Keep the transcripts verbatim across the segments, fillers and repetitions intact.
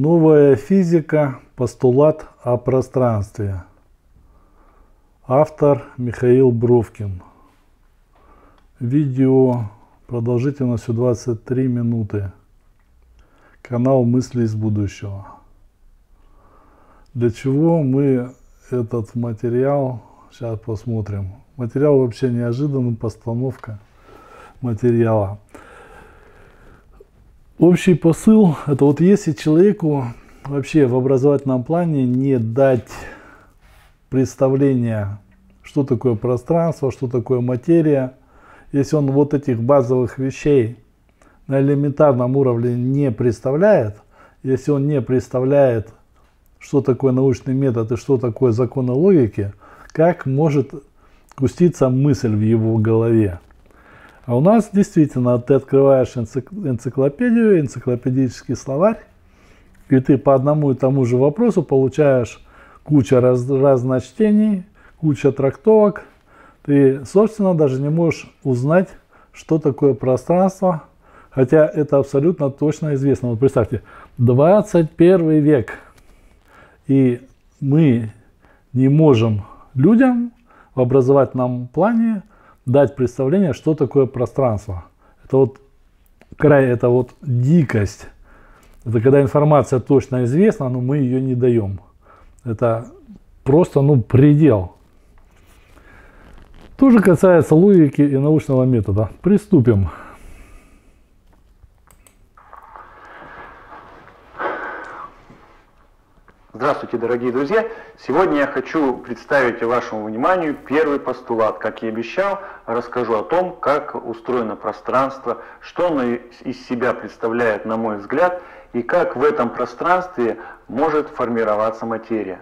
Новая физика. Постулат о пространстве. Автор Михаил Бровкин. Видео продолжительностью двадцать три минуты. Канал «Мысли из будущего». Для чего мы этот материал сейчас посмотрим? Материал вообще неожиданный, постановка материала. Общий посыл – это вот если человеку вообще в образовательном плане не дать представления, что такое пространство, что такое материя, если он вот этих базовых вещей на элементарном уровне не представляет, если он не представляет, что такое научный метод и что такое законы логики, как может густиться мысль в его голове? А у нас действительно ты открываешь энциклопедию, энциклопедический словарь, и ты по одному и тому же вопросу получаешь кучу раз, разночтений, кучу трактовок. Ты, собственно, даже не можешь узнать, что такое пространство, хотя это абсолютно точно известно. Вот представьте, двадцать первый век, и мы не можем людям в образовательном плане дать представление, что такое пространство. Это вот край, это вот дикость. Это когда информация точно известна, но мы ее не даем. Это просто, ну, предел. Тоже касается логики и научного метода. Приступим. Здравствуйте, дорогие друзья! Сегодня я хочу представить вашему вниманию первый постулат. Как я и обещал, расскажу о том, как устроено пространство, что оно из себя представляет, на мой взгляд, и как в этом пространстве может формироваться материя.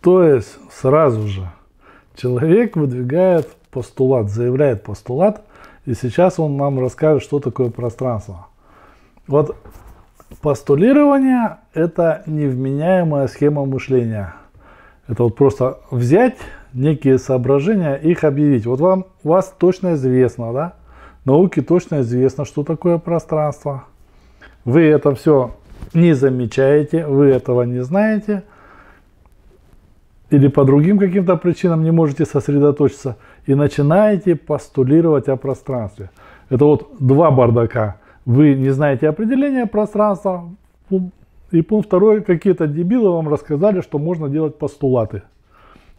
То есть сразу же человек выдвигает постулат, заявляет постулат, и сейчас он нам расскажет, что такое пространство. Вот. Постулирование – это невменяемая схема мышления. Это вот просто взять некие соображения, их объявить. Вот вам, вас точно известно, да? Науке точно известно, что такое пространство. Вы это все не замечаете, вы этого не знаете. Или по другим каким-то причинам не можете сосредоточиться. И начинаете постулировать о пространстве. Это вот два бардака. Вы не знаете определения пространства, и пункт второй, какие-то дебилы вам рассказали, что можно делать постулаты.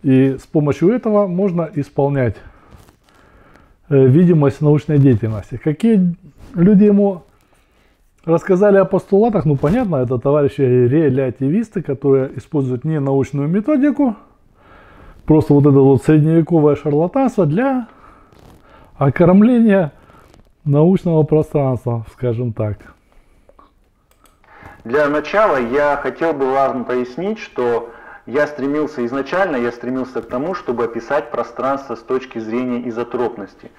И с помощью этого можно исполнять видимость научной деятельности. Какие люди ему рассказали о постулатах? Ну понятно, это товарищи релятивисты, которые используют не научную методику, просто вот это вот средневековое шарлатанство для окормления научного пространства, скажем так. Для начала я хотел бы вам пояснить, что я стремился изначально, я стремился к тому, чтобы описать пространство с точки зрения изотропности.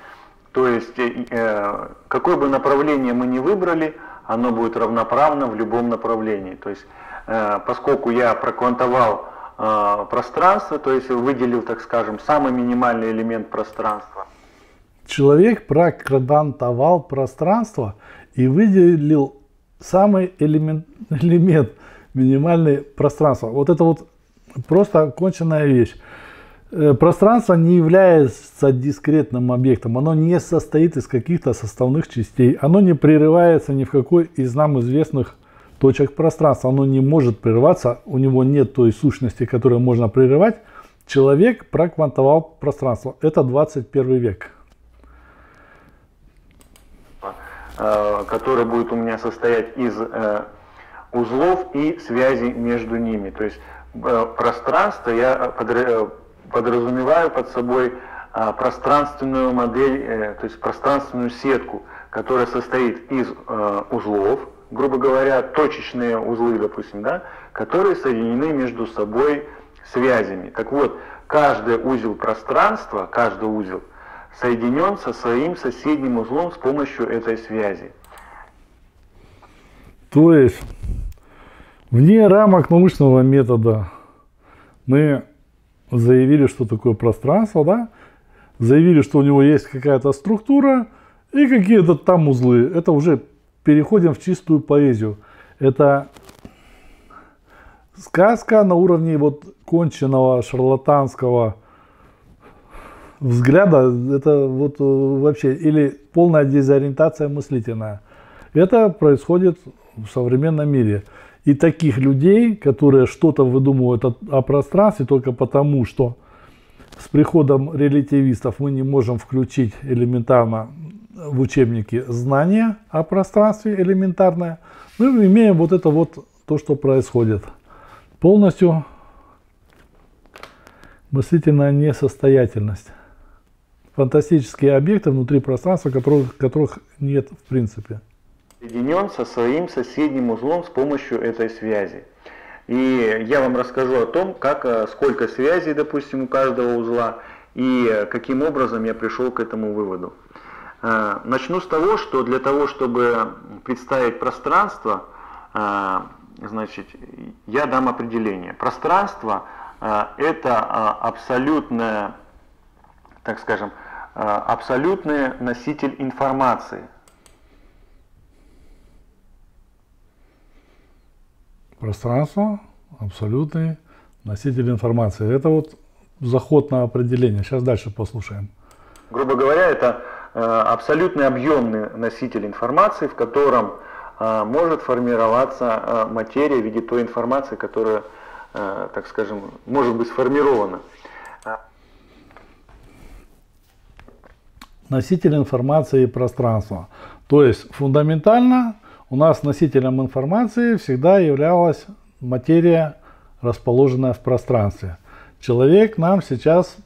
То есть, э, какое бы направление мы ни выбрали, оно будет равноправно в любом направлении. То есть, э, поскольку я проквантовал э, пространство, то есть выделил, так скажем, самый минимальный элемент пространства, человек проквантовал пространство и выделил самый элемент, элемент минимальный пространства. Вот это вот просто конченная вещь. Пространство не является дискретным объектом, оно не состоит из каких-то составных частей, оно не прерывается ни в какой из нам известных точек пространства, оно не может прерываться, у него нет той сущности, которую можно прерывать. Человек проквантовал пространство. Это двадцать первый век. Который будет у меня состоять из э, узлов и связей между ними. То есть э, пространство я подр... подразумеваю под собой э, пространственную модель, э, то есть пространственную сетку, которая состоит из э, узлов, грубо говоря, точечные узлы, допустим, да, которые соединены между собой связями. Так вот, каждый узел пространства, каждый узел соединен со своим соседним узлом с помощью этой связи. То есть, вне рамок научного метода мы заявили, что такое пространство, да? Заявили, что у него есть какая-то структура и какие-то там узлы. Это уже переходим в чистую поэзию. Это сказка на уровне вот конченного шарлатанского взгляда, это вот вообще, или полная дезориентация мыслительная. Это происходит в современном мире. И таких людей, которые что-то выдумывают о, о пространстве только потому, что с приходом релятивистов мы не можем включить элементарно в учебники знания о пространстве элементарное, мы имеем вот это вот то, что происходит. Полностью мыслительная несостоятельность. Фантастические объекты внутри пространства, которых, которых нет в принципе. Соединен со своим соседним узлом с помощью этой связи. И я вам расскажу о том, как, сколько связей, допустим, у каждого узла, и каким образом я пришел к этому выводу. Начну с того, что для того, чтобы представить пространство, значит, я дам определение. Пространство – это абсолютное, так скажем, абсолютный носитель информации. Пространство – абсолютный носитель информации. Это вот заход на определение. Сейчас дальше послушаем. Грубо говоря, это абсолютно объемный носитель информации, в котором может формироваться материя в виде той информации, которая, так скажем, может быть сформирована. Носитель информации и пространства. То есть фундаментально у нас носителем информации всегда являлась материя, расположенная в пространстве. Человек нам сейчас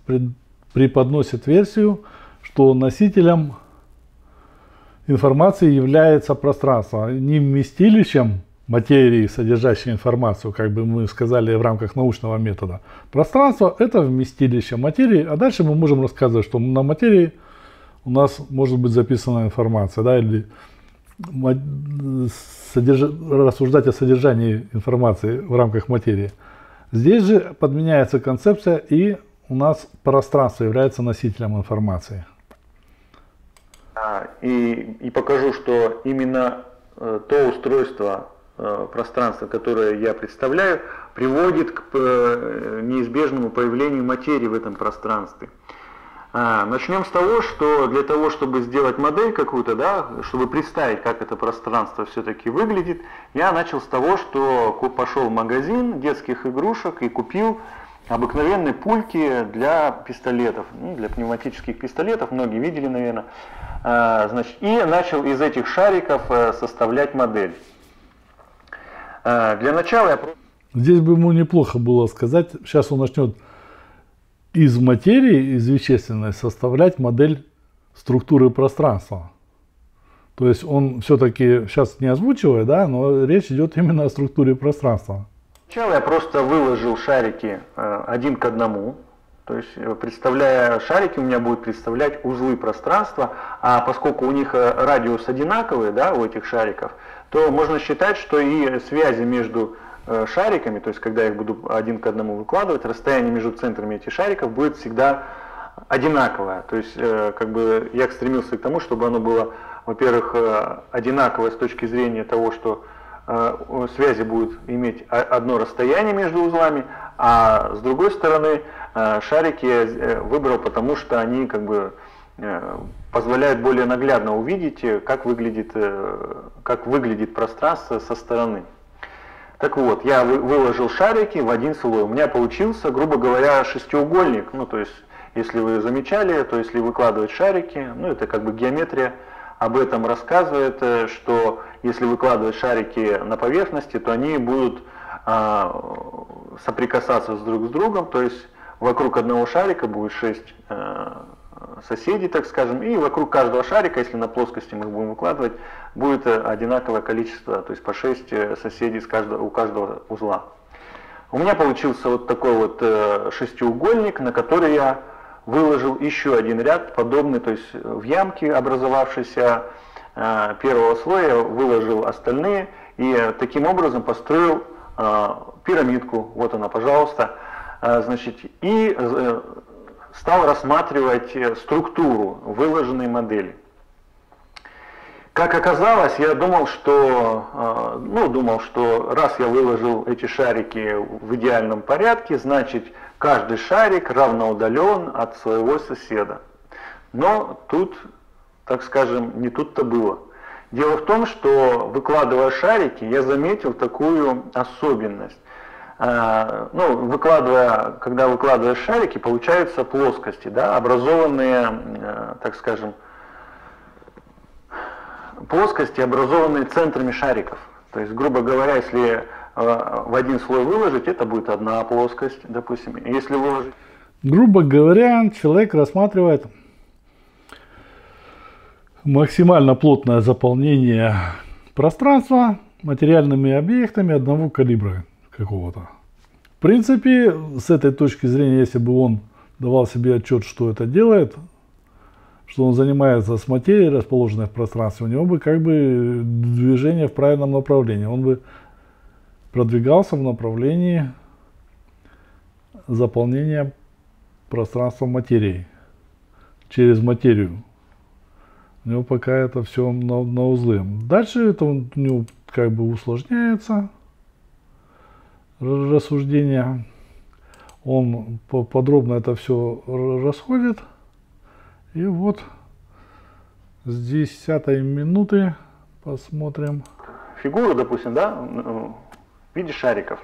преподносит версию, что носителем информации является пространство, не вместилищем материи, содержащей информацию, как бы мы сказали в рамках научного метода. Пространство – это вместилище материи, а дальше мы можем рассказывать, что на материи у нас может быть записана информация, да, или содерж... рассуждать о содержании информации в рамках материи. Здесь же подменяется концепция, и у нас пространство является носителем информации. И, и покажу, что именно то устройство пространства, которое я представляю, приводит к неизбежному появлению материи в этом пространстве. Начнем с того, что для того, чтобы сделать модель какую-то, да, чтобы представить, как это пространство все-таки выглядит, я начал с того, что пошел в магазин детских игрушек и купил обыкновенные пульки для пистолетов, для пневматических пистолетов, многие видели, наверное. Значит, и начал из этих шариков составлять модель. Для начала я... Здесь бы ему неплохо было сказать, сейчас он начнет из материи, из вещественной, составлять модель структуры пространства. То есть он все-таки, сейчас не озвучивая, да, но речь идет именно о структуре пространства. Сначала я просто выложил шарики один к одному, то есть представляя шарики, у меня будут представлять узлы пространства, а поскольку у них радиус одинаковый, да, у этих шариков, то можно считать, что и связи между шариками, то есть когда я их буду один к одному выкладывать, расстояние между центрами этих шариков будет всегда одинаковое. То есть как бы я стремился к тому, чтобы оно было, во-первых, одинаковое с точки зрения того, что связи будут иметь одно расстояние между узлами, а с другой стороны шарики я выбрал, потому что они как бы позволяют более наглядно увидеть, как выглядит, как выглядит пространство со стороны. Так вот, я выложил шарики в один слой. У меня получился, грубо говоря, шестиугольник. Ну, то есть, если вы замечали, то если выкладывать шарики, ну, это как бы геометрия об этом рассказывает, что если выкладывать шарики на поверхности, то они будут а, соприкасаться с друг с другом, то есть вокруг одного шарика будет шесть а, соседей, так скажем, и вокруг каждого шарика, если на плоскости мы их будем выкладывать, будет одинаковое количество, то есть по шесть соседей с каждого, у каждого узла. У меня получился вот такой вот шестиугольник, на который я выложил еще один ряд подобный, то есть в ямке, образовавшейся э, первого слоя, выложил остальные и таким образом построил э, пирамидку. Вот она, пожалуйста. Э, значит, и э, стал рассматривать структуру выложенной модели. Как оказалось, я думал, что, ну, думал, что раз я выложил эти шарики в идеальном порядке, значит, каждый шарик равноудален от своего соседа. Но тут, так скажем, не тут-то было. Дело в том, что, выкладывая шарики, я заметил такую особенность. Ну, выкладывая, когда выкладываешь шарики, получаются плоскости, да, образованные, так скажем, плоскости, образованные центрами шариков. То есть, грубо говоря, если в один слой выложить, это будет одна плоскость, допустим. Если выложить... Грубо говоря, человек рассматривает максимально плотное заполнение пространства материальными объектами одного калибра какого-то. В принципе, с этой точки зрения, если бы он давал себе отчет, что это делает, что он занимается с материей, расположенной в пространстве, у него бы как бы движение в правильном направлении. Он бы продвигался в направлении заполнения пространства материей, через материю. У него пока это все на, на узлы. Дальше это у него как бы усложняется рассуждение, он подробно это все расходит. И вот с десятой минуты посмотрим фигуру, допустим, да, в виде шариков.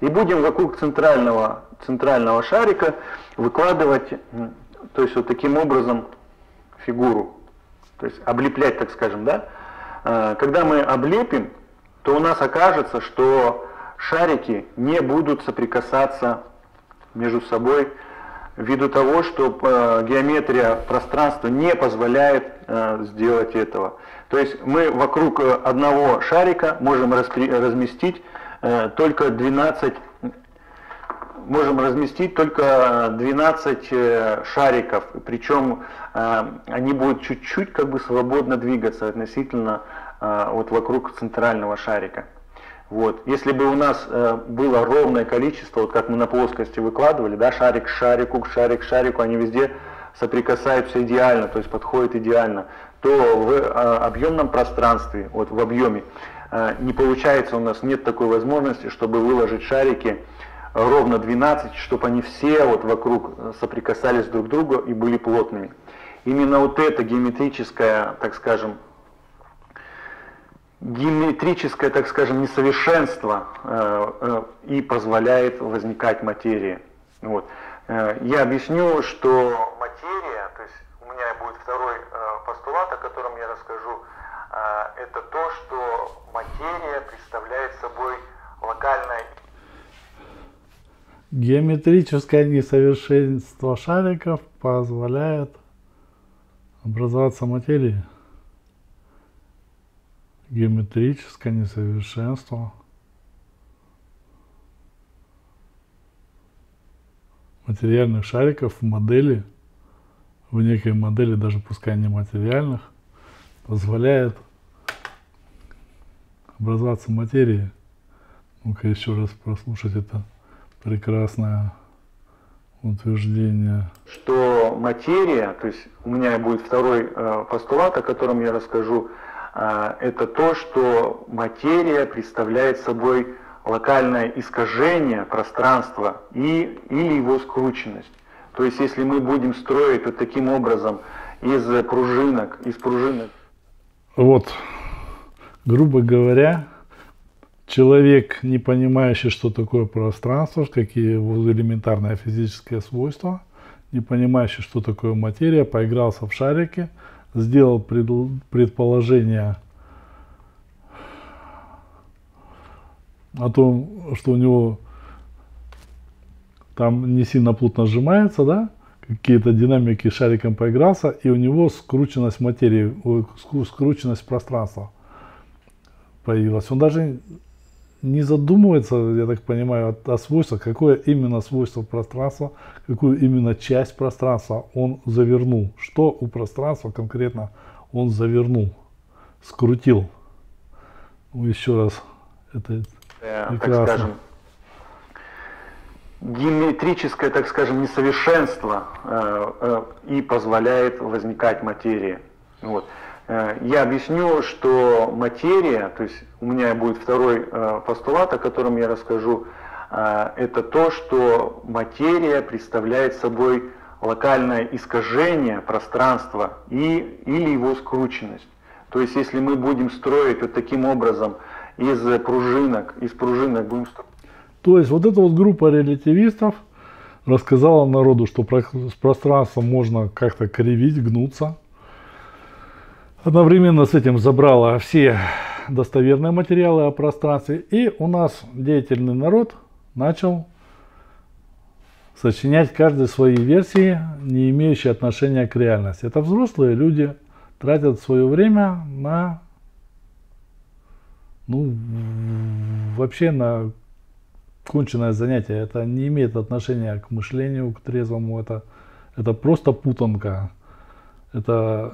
И будем вокруг центрального, центрального шарика выкладывать, то есть вот таким образом фигуру, то есть облеплять, так скажем, да. Когда мы облепим, то у нас окажется, что шарики не будут соприкасаться между собой ввиду того, что геометрия пространства не позволяет сделать этого. То есть мы вокруг одного шарика можем разместить только двенадцать, можем разместить только двенадцать шариков, причем они будут чуть-чуть как бы свободно двигаться относительно вот вокруг центрального шарика. Вот. Если бы у нас э, было ровное количество, вот как мы на плоскости выкладывали, да, шарик к шарику, шарик к шарику, они везде соприкасаются идеально, то есть подходят идеально, то в э, объемном пространстве, вот в объеме, э, не получается у нас, нет такой возможности, чтобы выложить шарики ровно двенадцать, чтобы они все вот вокруг соприкасались друг к другу и были плотными. Именно вот это геометрическое, так скажем, геометрическое, так скажем, несовершенство э, э, и позволяет возникать материи. Вот. Э, я объясню, что материя, то есть у меня будет второй э, постулат, о котором я расскажу, э, это то, что материя представляет собой локальное... Геометрическое несовершенство шариков позволяет образоваться материи. Геометрическое несовершенство материальных шариков в модели, в некой модели, даже пускай не материальных, позволяет образоваться материи. Ну-ка еще раз прослушать это прекрасное утверждение. Что материя, то есть у меня будет второй э, постулат, о котором я расскажу, это то, что материя представляет собой локальное искажение пространства и, или его скрученность. То есть, если мы будем строить вот таким образом из пружинок, из пружинок... Вот, грубо говоря, человек, не понимающий, что такое пространство, какие его элементарные физические свойства, не понимающий, что такое материя, поигрался в шарики, сделал предположение о том, что у него там не сильно плотно сжимается, да, какие-то динамики шариком поигрался, и у него скрученность материи, скрученность пространства появилась. Он даже не задумывается, я так понимаю, о, о свойствах, какое именно свойство пространства, какую именно часть пространства он завернул. Что у пространства конкретно он завернул, скрутил. Ну, еще раз, это прекрасно. Так скажем, геометрическое, так скажем, несовершенство э, э, и позволяет возникать материи. Вот. Я объясню, что материя, то есть у меня будет второй постулат, о котором я расскажу, это то, что материя представляет собой локальное искажение пространства и, или его скрученность. То есть если мы будем строить вот таким образом из пружинок, из пружинок будем строить. То есть вот эта вот группа релятивистов рассказала народу, что про, с пространством можно как-то кривить, гнуться. Одновременно с этим забрала все достоверные материалы о пространстве, и у нас деятельный народ начал сочинять каждый свои версии, не имеющие отношения к реальности. Это взрослые люди тратят свое время на, ну, вообще на конченное занятие. Это не имеет отношения к мышлению, к трезвому. Это, это просто путанка. Это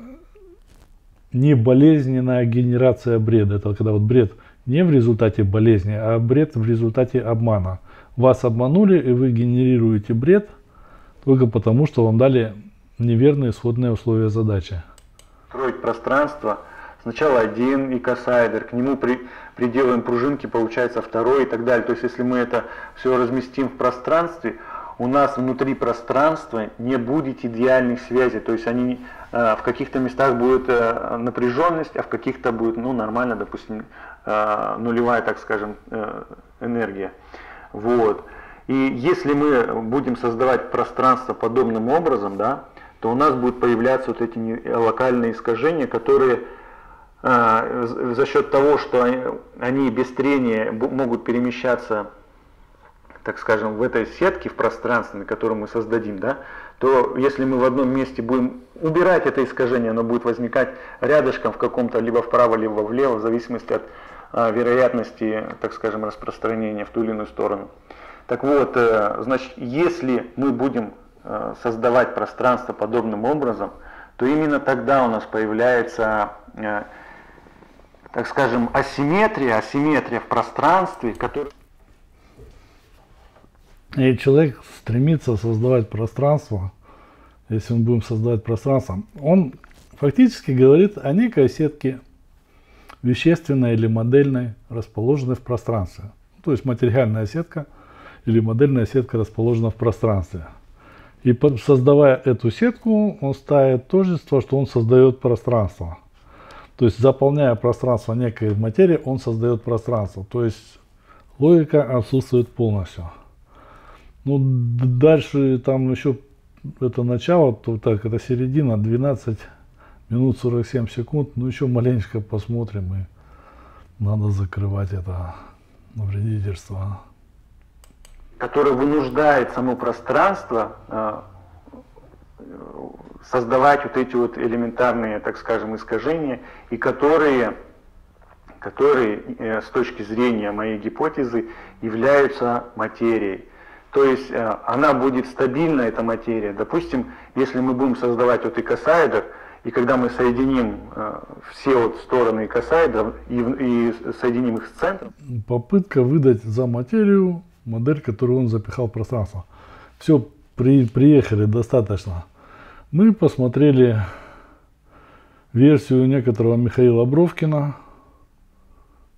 не болезненная генерация бреда. Это когда вот бред не в результате болезни, а бред в результате обмана. Вас обманули, и вы генерируете бред только потому, что вам дали неверные исходные условия задачи. Строить пространство. Сначала один икосаэдр, к нему при, приделаем пружинки, получается второй и так далее. То есть если мы это все разместим в пространстве, у нас внутри пространства не будет идеальных связей. То есть они э, в каких-то местах будет э, напряженность, а в каких-то будет, ну, нормально, допустим, э, нулевая, так скажем, э, энергия. Вот. И если мы будем создавать пространство подобным образом, да, то у нас будут появляться вот эти локальные искажения, которые э, за счет того, что они, они без трения могут перемещаться, так скажем, в этой сетке, в пространстве, которую мы создадим, да, то если мы в одном месте будем убирать это искажение, оно будет возникать рядышком в каком-то, либо вправо, либо влево, в зависимости от э, вероятности, так скажем, распространения в ту или иную сторону. Так вот, э, значит, если мы будем э, создавать пространство подобным образом, то именно тогда у нас появляется, э, так скажем, асимметрия, асимметрия в пространстве, которая... И человек стремится создавать пространство. Если мы будем создавать пространство, он фактически говорит о некой сетке вещественной или модельной, расположенной в пространстве. То есть материальная сетка или модельная сетка расположена в пространстве. И создавая эту сетку, он ставит тождество, что он создает пространство. То есть заполняя пространство некой материи, он создает пространство. То есть логика отсутствует полностью. Ну, дальше там еще это начало, то, так, это середина, двенадцать минут сорок семь секунд. Ну, еще маленечко посмотрим, и надо закрывать это вредительство. Которое вынуждает само пространство создавать вот эти вот элементарные, так скажем, искажения, и которые... которые с точки зрения моей гипотезы являются материей. То есть она будет стабильна, эта материя. Допустим, если мы будем создавать вот икосаэдр, и когда мы соединим все вот стороны икосаэдра и, и соединим их с центром. Попытка выдать за материю модель, которую он запихал в пространство. Все, при, приехали, достаточно. Мы посмотрели версию некоторого Михаила Бровкина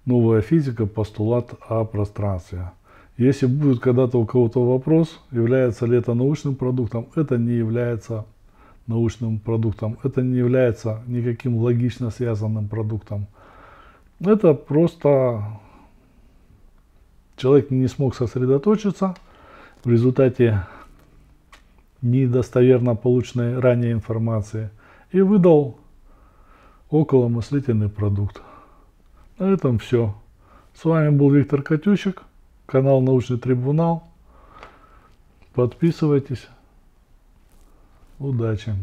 «Новая физика. Постулат о пространстве». Если будет когда-то у кого-то вопрос, является ли это научным продуктом, это не является научным продуктом, это не является никаким логично связанным продуктом. Это просто человек не смог сосредоточиться, в результате недостоверно полученной ранее информации, и выдал околомыслительный продукт. На этом все. С вами был Виктор Катючек. Канал «Научный трибунал». Подписывайтесь. Удачи!